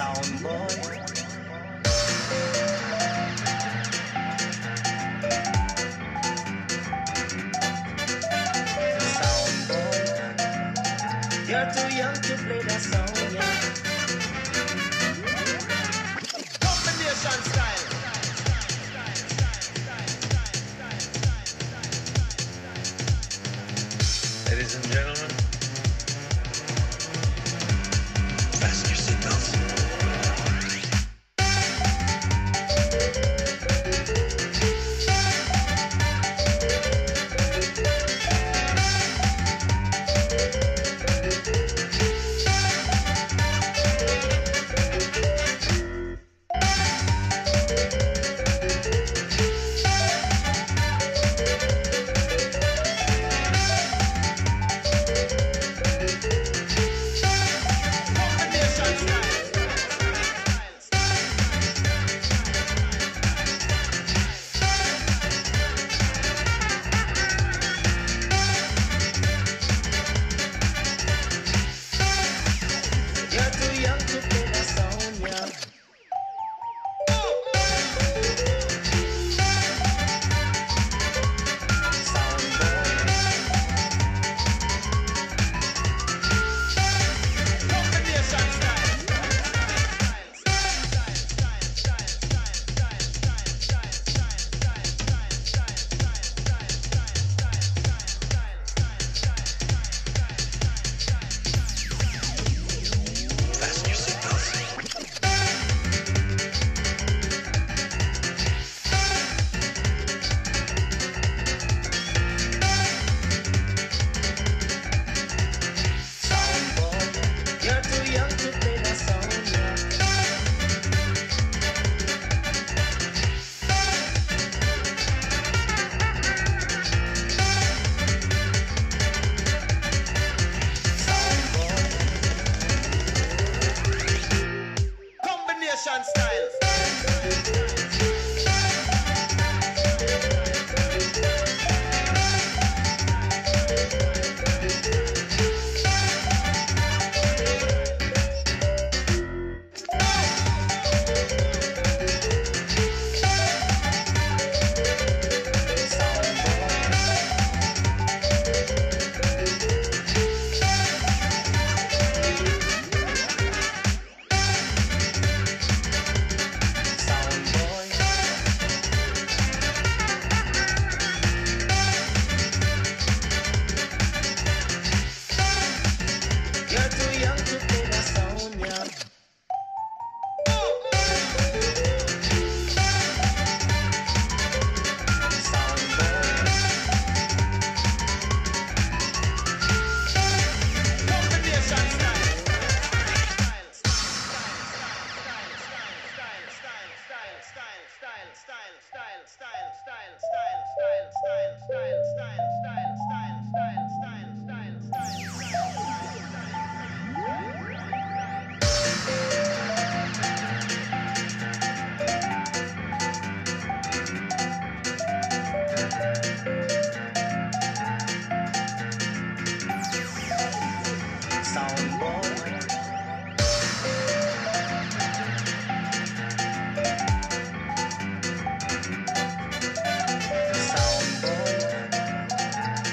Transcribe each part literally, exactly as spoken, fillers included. sound boy. You're too young to play that song, yeah. Combination style. Ladies and gentlemen, fasten your seatbelts.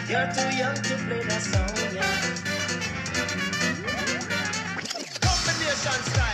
You're too young to play that song, yeah. Combination style.